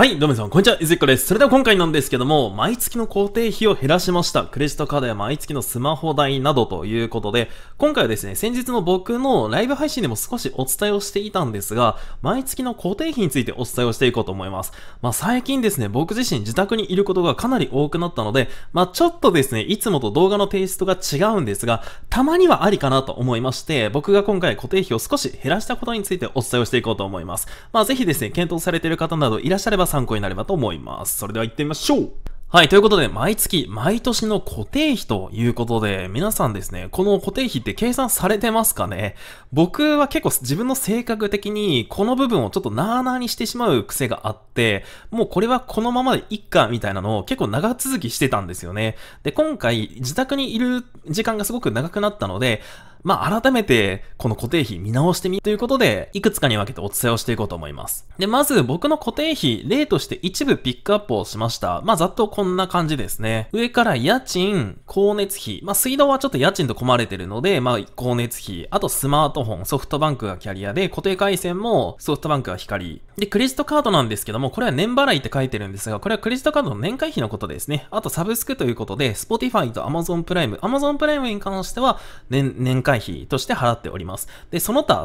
はい、どうもみなさん、こんにちは、いずいこです。それでは今回なんですけども、毎月の固定費を減らしました。クレジットカードや毎月のスマホ代などということで、今回はですね、先日の僕のライブ配信でも少しお伝えをしていたんですが、毎月の固定費についてお伝えをしていこうと思います。最近ですね、僕自身自宅にいることがかなり多くなったので、ちょっとですね、いつもと動画のテイストが違うんですが、たまにはありかなと思いまして、僕が今回固定費を少し減らしたことについてお伝えをしていこうと思います。ぜひですね、検討されている方などいらっしゃれば参考になればと思います。それでは行ってみましょう。はい、ということで、毎月、毎年の固定費ということで、皆さんですね、この固定費って計算されてますかね？僕は結構自分の性格的に、この部分をちょっとなーなーにしてしまう癖があって、もうこれはこのままでいっか、みたいなのを結構長続きしてたんですよね。で、今回、自宅にいる時間がすごく長くなったので、改めて、この固定費見直してみるということで、いくつかに分けてお伝えをしていこうと思います。で、まず、僕の固定費、例として一部ピックアップをしました。ざっとこんな感じですね。上から家賃、光熱費。水道はちょっと家賃と込まれてるので、光熱費。あと、スマートフォン、ソフトバンクがキャリアで、固定回線もソフトバンクが光。で、クレジットカードなんですけども、これは年払いって書いてるんですが、これはクレジットカードの年会費のことですね。あと、サブスクということで、Spotify と Amazon プライム。Amazon プライムに関しては、年会費として払っております。で、その他、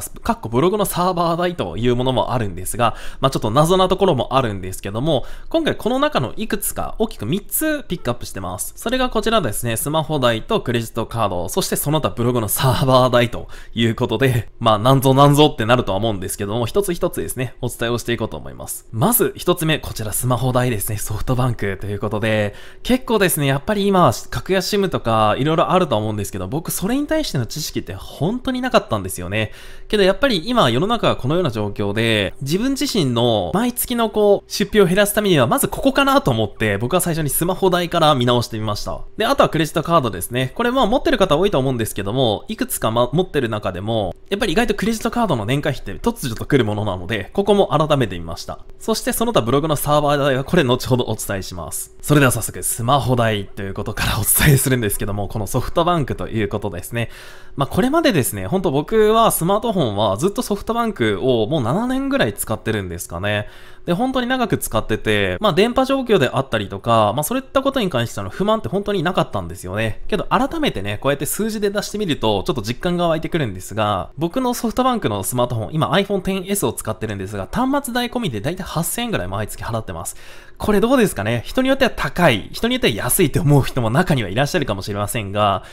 ブログのサーバー代というものもあるんですが、ちょっと謎なところもあるんですけども、今回この中のいくつか、大きく3つピックアップしてます。それがこちらですね、スマホ代とクレジットカード、そしてその他ブログのサーバー代ということで、なんぞってなるとは思うんですけども、一つ一つですね、お伝えをしていこうと思います。まず一つ目、こちらスマホ代ですね、ソフトバンクということで、結構ですね、やっぱり今、格安SIMとか色々あると思うんですけど、僕それに対しての知識って本当になかったんですよね。けどやっぱり今世の中はこのような状況で、自分自身の毎月の出費を減らすためにはまずここかなと思って、僕は最初にスマホ代から見直してみました。で、あとはクレジットカードですね。これ持ってる方多いと思うんですけども、いくつか持ってる中でも、やっぱり意外とクレジットカードの年会費って突如と来るものなので、ここも改めてみました。そしてその他ブログのサーバー代はこれ後ほどお伝えします。それでは早速スマホ代ということからお伝えするんですけども、このソフトバンクということですね。これまでですね、僕はスマートフォンはずっとソフトバンクをもう7年ぐらい使ってるんですかね。で、本当に長く使ってて、電波状況であったりとか、そういったことに関しての不満って本当になかったんですよね。けど改めてね、こうやって数字で出してみると、ちょっと実感が湧いてくるんですが、僕のソフトバンクのスマートフォン、今 iPhone XS を使ってるんですが、端末代込みでだいたい8000円ぐらい毎月払ってます。これどうですかね？人によっては高い、人によっては安いって思う人も中にはいらっしゃるかもしれませんが、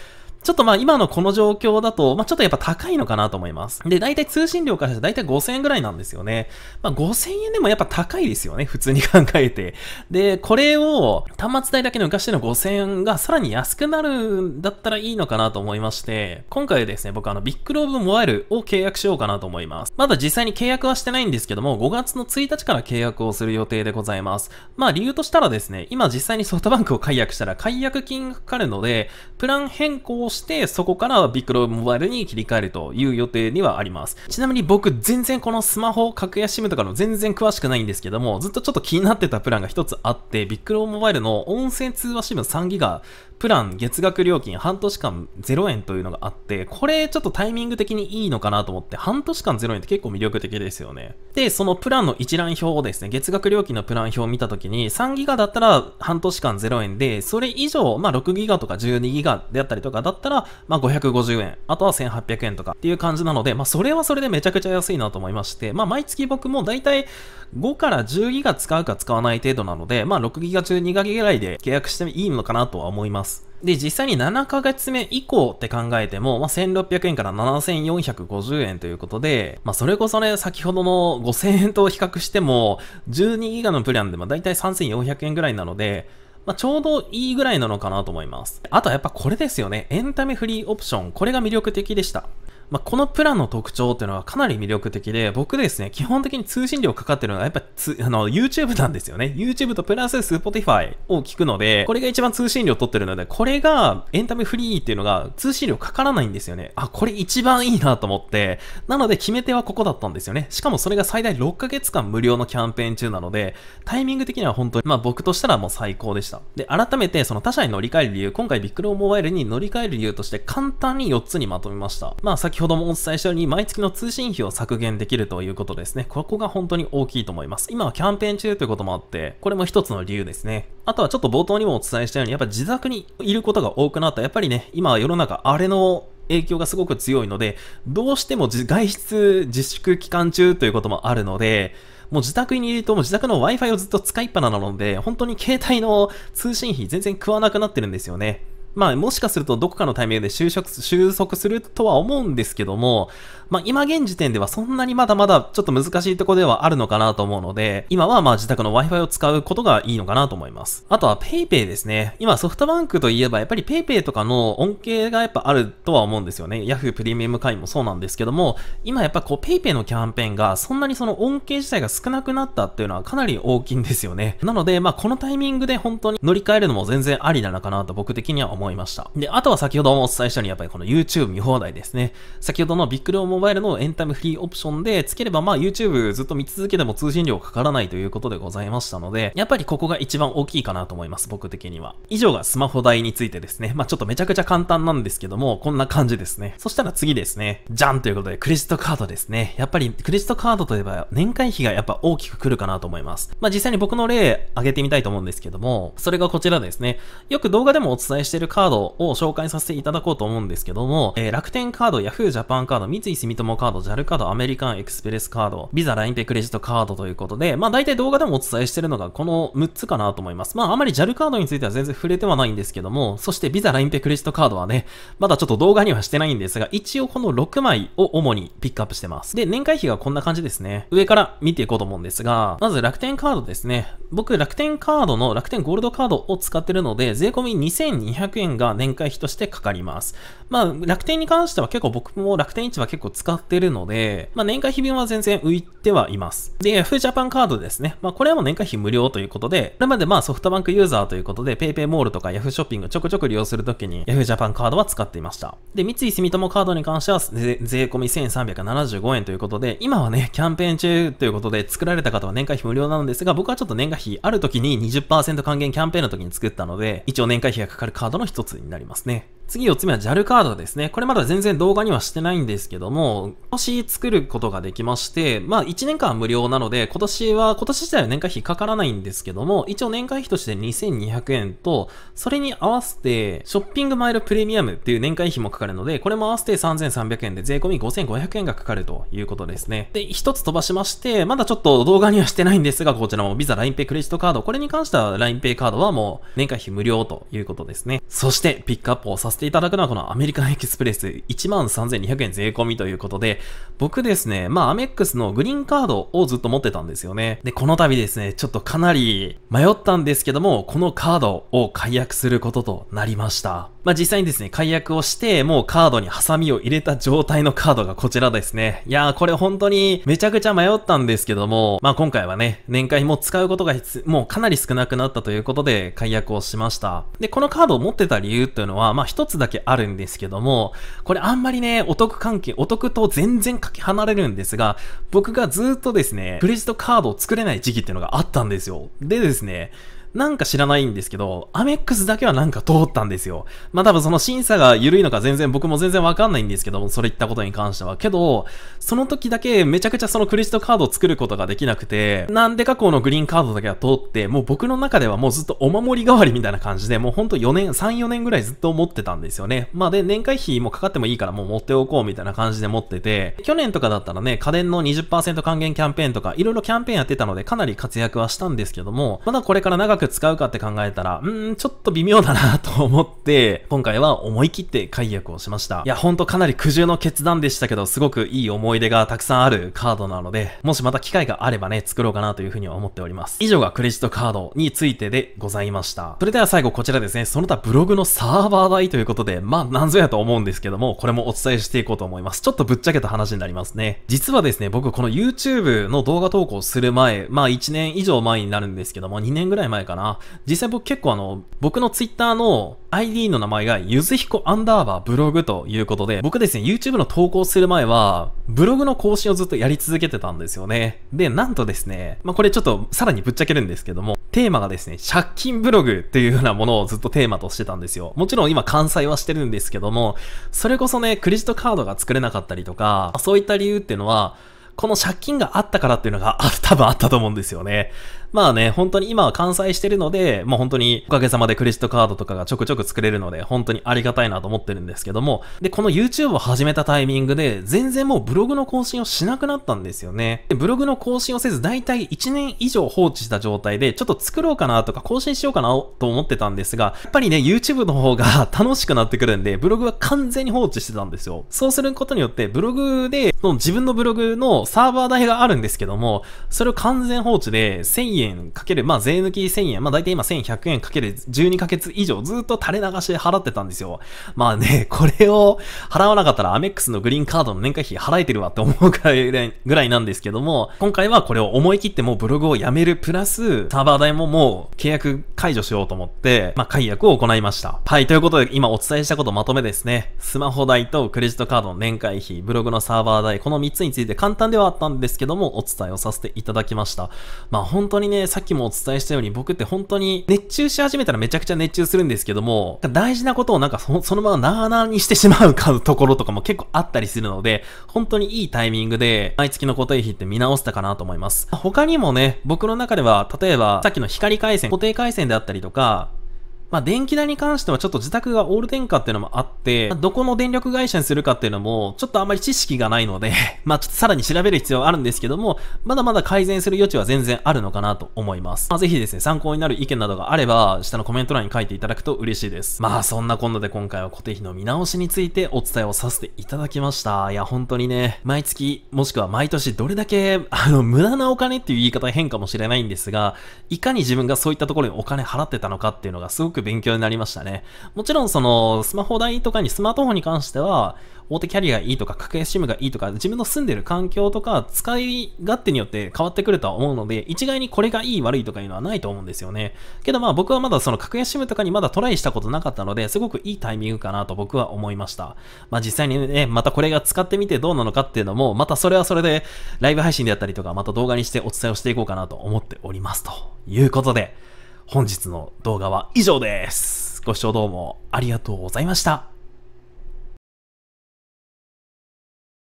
ちょっと今のこの状況だと、ちょっとやっぱ高いのかなと思います。で、大体通信料からして大体5000円ぐらいなんですよね。5000円でもやっぱ高いですよね。普通に考えて。で、これを端末代だけの昔の5000円がさらに安くなるんだったらいいのかなと思いまして、今回ですね、僕ビッグローブモバイルを契約しようかなと思います。まだ実際に契約はしてないんですけども、5月の1日から契約をする予定でございます。理由としたらですね、今実際にソフトバンクを解約したら解約金がかかるので、プラン変更をしてそこからビッグローブモバイルに切り替えるという予定にはあります。ちなみに僕全然このスマホ、格安SIMとかの全然詳しくないんですけども、ずっとちょっと気になってたプランが一つあって、ビッグローブモバイルの音声通話SIM 3ギガ、プラン月額料金半年間0円というのがあって、これちょっとタイミング的にいいのかなと思って、半年間0円って結構魅力的ですよね。で、そのプランの一覧表をですね、月額料金のプラン表を見たときに、3ギガだったら半年間0円で、それ以上、6ギガとか12ギガであったりとかだったら、550円、あとは1800円とかっていう感じなので、それはそれでめちゃくちゃ安いなと思いまして、毎月僕もだいたい5から10ギガ使うか使わない程度なので、6ギガ中2ギガぐらいで契約していいのかなとは思います。で、実際に7ヶ月目以降って考えても、1600円から7450円ということで、それこそね、先ほどの5000円と比較しても、12ギガのプランでもだいたい3400円ぐらいなので、ちょうどいいぐらいなのかなと思います。あとはやっぱこれですよね。エンタメフリーオプション。これが魅力的でした。このプランの特徴っていうのはかなり魅力的で、僕ですね、基本的に通信料かかってるのはやっぱYouTube なんですよね。YouTube とプラス Spotify を聞くので、これが一番通信料取ってるので、これがエンタメフリーっていうのが通信料かからないんですよね。これ一番いいなと思って、なので決め手はここだったんですよね。しかもそれが最大6ヶ月間無料のキャンペーン中なので、タイミング的には本当に、僕としたらもう最高でした。で、改めてその他社に乗り換える理由、今回ビッグローモバイルに乗り換える理由として簡単に4つにまとめました。先ほどもお伝えしたように毎月の通信費を削減できるということですね。ここが本当に大きいと思います。今はキャンペーン中ということもあって、これも一つの理由ですね。あとはちょっと冒頭にもお伝えしたように、やっぱ自宅にいることが多くなった。やっぱりね、今は世の中あれの影響がすごく強いので、どうしても外出自粛期間中ということもあるので、もう自宅にいるともう自宅の Wi-Fi をずっと使いっぱなので、本当に携帯の通信費全然食わなくなってるんですよね。まあもしかするとどこかのタイミングで収束するとは思うんですけども、まあ今現時点ではそんなにまだまだちょっと難しいところではあるのかなと思うので、今はまあ自宅の Wi-Fi を使うことがいいのかなと思います。あとは PayPay ですね。今ソフトバンクといえばやっぱり PayPay とかの恩恵がやっぱあるとは思うんですよね。Yahoo プレミアム会員もそうなんですけども、今やっぱこう PayPay のキャンペーンがそんなにその恩恵自体が少なくなったっていうのはかなり大きいんですよね。なのでまあこのタイミングで本当に乗り換えるのも全然ありなのかなと僕的には思いました。で、あとは先ほどもお伝えしたように、やっぱりこの YouTube 見放題ですね。先ほどのビックリオンモバイルのエンタメフリーオプションでつければ、まあ YouTube ずっと見続けても通信料かからないということでございましたので、やっぱりここが一番大きいかなと思います、僕的には。以上がスマホ代についてですね。まあちょっとめちゃくちゃ簡単なんですけども、こんな感じですね。そしたら次ですね。じゃんということで、クレジットカードですね。やっぱりクレジットカードといえば、年会費がやっぱ大きくくるかなと思います。まあ実際に僕の例挙げてみたいと思うんですけども、それがこちらですね。よく動画でもお伝えしているカードを紹介させていただこうと思うんですけども、楽天カード、Yahoo ジャパンカード、三井住友カード、JAL カード、アメリカンエクスプレスカード、ビザ、LINEPay クレジットカードということで、まあ大体動画でもお伝えしてるのがこの6つかなと思います。まああまり JAL カードについては全然触れてはないんですけども、そしてビザ、LINEPay クレジットカードはね、まだちょっと動画にはしてないんですが、一応この6枚を主にピックアップしてます。で、年会費がこんな感じですね。上から見ていこうと思うんですが、まず楽天カードですね。僕、楽天カードの楽天ゴールドカードを使ってるので、税込み2200円が年会費としてかかります。まあ、楽天に関しては結構僕も楽天市場結構使ってるので、まあ年会費分は全然浮いてはいます。で、Yahoo Japan カードですね。まあこれはもう年会費無料ということで、これまでまあソフトバンクユーザーということで、PayPay モールとか Yahoo ショッピングちょくちょく利用するときに Yahoo Japan カードは使っていました。で、三井住友カードに関しては税込み1375円ということで、今はね、キャンペーン中ということで作られた方は年会費無料なんですが、僕はちょっと年会費あるときに 20% 還元キャンペーンのときに作ったので、一応年会費がかかるカードの一つになりますね。次4つ目は JAL カードですね。これまだ全然動画にはしてないんですけども、今年作ることができまして、まあ1年間は無料なので、今年自体は年会費かからないんですけども、一応年会費として2200円と、それに合わせて、ショッピングマイルプレミアムっていう年会費もかかるので、これも合わせて3300円で税込み5500円がかかるということですね。で、1つ飛ばしまして、まだちょっと動画にはしてないんですが、こちらも Visa、LINEPay、クレジットカード、これに関しては LINEPay カードはもう年会費無料ということですね。そして、ピックアップをさせていただくのはこのアメリカンエクスプレス 13,200 円税込みということで、僕ですね、まあアメックスのグリーンカードをずっと持ってたんですよね。で、この度ですね、ちょっとかなり迷ったんですけども、このカードを解約することとなりました。まあ実際にですね、解約をして、もうカードにハサミを入れた状態のカードがこちらですね。いやー、これ本当にめちゃくちゃ迷ったんですけども、まあ今回はね、年会も使うことがもうかなり少なくなったということで解約をしました。で、このカードを持ってた理由というのは、まあ一つだけあるんですけども、これあんまりね、お得と全然かけ離れるんですが、僕がずっとですね、クレジットカードを作れない時期っていうのがあったんですよ。でですね、なんか知らないんですけど、アメックスだけはなんか通ったんですよ。まあ多分その審査が緩いのか僕も全然わかんないんですけども、それ言ったことに関しては。けど、その時だけめちゃくちゃそのクレジットカードを作ることができなくて、なんでかこのグリーンカードだけは通って、もう僕の中ではもうずっとお守り代わりみたいな感じで、もうほんと3、4年ぐらいずっと持ってたんですよね。まあで、年会費もかかってもいいからもう持っておこうみたいな感じで持ってて、去年とかだったらね、家電の 20% 還元キャンペーンとか、いろいろキャンペーンやってたのでかなり活躍はしたんですけども、まだこれから長く使うかって考えたら、ちょっと微妙だなと思って、今回は思い切って解約をしました。いや、ほんとかなり苦渋の決断でしたけど、すごくいい思い出がたくさんあるカードなので、もしまた機会があればね、作ろうかなというふうには思っております。以上がクレジットカードについてでございました。それでは最後こちらですね、その他ブログのサーバー代ということで、まあ、なんぞやと思うんですけども、これもお伝えしていこうと思います。ちょっとぶっちゃけた話になりますね。実はですね、僕この YouTube の動画投稿する前、まあ1年以上前になるんですけども、2年ぐらい前かな。実際僕結構僕の Twitter の ID の名前がゆずひこ_ブログということで、僕ですね、YouTube の投稿する前は、ブログの更新をずっとやり続けてたんですよね。で、なんとですね、まあこれちょっとさらにぶっちゃけるんですけども、テーマがですね、借金ブログというようなものをずっとテーマとしてたんですよ。もちろん今完済はしてるんですけども、それこそね、クレジットカードが作れなかったりとか、そういった理由っていうのは、この借金があったからっていうのが多分あったと思うんですよね。まあね、本当に今は完済してるので、もう本当におかげさまでクレジットカードとかがちょくちょく作れるので、本当にありがたいなと思ってるんですけども、で、この YouTube を始めたタイミングで、全然もうブログの更新をしなくなったんですよね。で、ブログの更新をせず、だいたい1年以上放置した状態で、ちょっと作ろうかなとか更新しようかなと思ってたんですが、やっぱりね、YouTube の方が楽しくなってくるんで、ブログは完全に放置してたんですよ。そうすることによって、ブログで、自分のブログのサーバー代があるんですけども、それを完全放置で、1000円かける、まあ税抜き1000円、まあ大体今1100円かける12ヶ月以上ずっと垂れ流しで払ってたんですよ。まあね、これを払わなかったらアメックスのグリーンカードの年会費払えてるわって思うぐらいなんですけども、今回はこれを思い切ってもうブログをやめるプラス、サーバー代ももう契約解除しようと思って、まあ解約を行いました。はい、ということで今お伝えしたことまとめですね。スマホ代とクレジットカードの年会費、ブログのサーバー代、この3つについて簡単ではあったんですけども、お伝えをさせていただきました。まあ本当にね、さっきもお伝えしたように僕って本当に熱中し始めたらめちゃくちゃ熱中するんですけども、大事なことをなんかそのままなあなあにしてしまうところとかも結構あったりするので、本当にいいタイミングで毎月の固定費って見直したかなと思います。他にもね、僕の中では例えばさっきの光回線、固定回線であったりとか、まあ電気代に関してはちょっと自宅がオール電化っていうのもあって、どこの電力会社にするかっていうのも、ちょっとあんまり知識がないので、まあちょっとさらに調べる必要はあるんですけども、まだまだ改善する余地は全然あるのかなと思います。まあぜひですね、参考になる意見などがあれば、下のコメント欄に書いていただくと嬉しいです。まあそんなこんなで今回は固定費の見直しについてお伝えをさせていただきました。いや本当にね、毎月もしくは毎年どれだけ、無駄なお金っていう言い方変かもしれないんですが、いかに自分がそういったところにお金払ってたのかっていうのがすごく勉強になりましたね。もちろんそのスマホ代とかにスマートフォンに関しては大手キャリアがいいとか格安 SIM がいいとか自分の住んでる環境とか使い勝手によって変わってくるとは思うので一概にこれがいい悪いとかいうのはないと思うんですよね。けどまあ僕はまだその格安 SIM とかにまだトライしたことなかったのですごくいいタイミングかなと僕は思いました。まあ実際にねまたこれが使ってみてどうなのかっていうのもまたそれはそれでライブ配信であったりとかまた動画にしてお伝えをしていこうかなと思っておりますということで本日の動画は以上です。ご視聴どうもありがとうございました。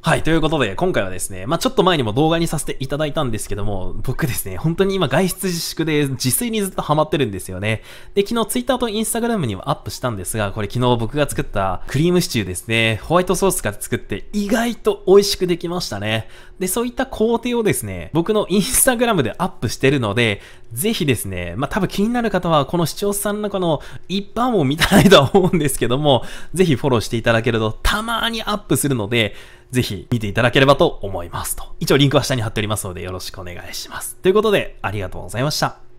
はい、ということで、今回はですね、まあ、ちょっと前にも動画にさせていただいたんですけども、僕ですね、本当に今外出自粛で自炊にずっとハマってるんですよね。で、昨日TwitterとInstagramにもアップしたんですが、これ昨日僕が作ったクリームシチューですね、ホワイトソースから作って意外と美味しくできましたね。で、そういった工程をですね、僕のInstagramでアップしてるので、ぜひですね、まあ、多分気になる方はこの視聴者さんの中の一般を見たいとは思うんですけども、ぜひフォローしていただけるとたまーにアップするので、ぜひ見ていただければと思いますと。一応リンクは下に貼っておりますのでよろしくお願いします。ということでありがとうございました。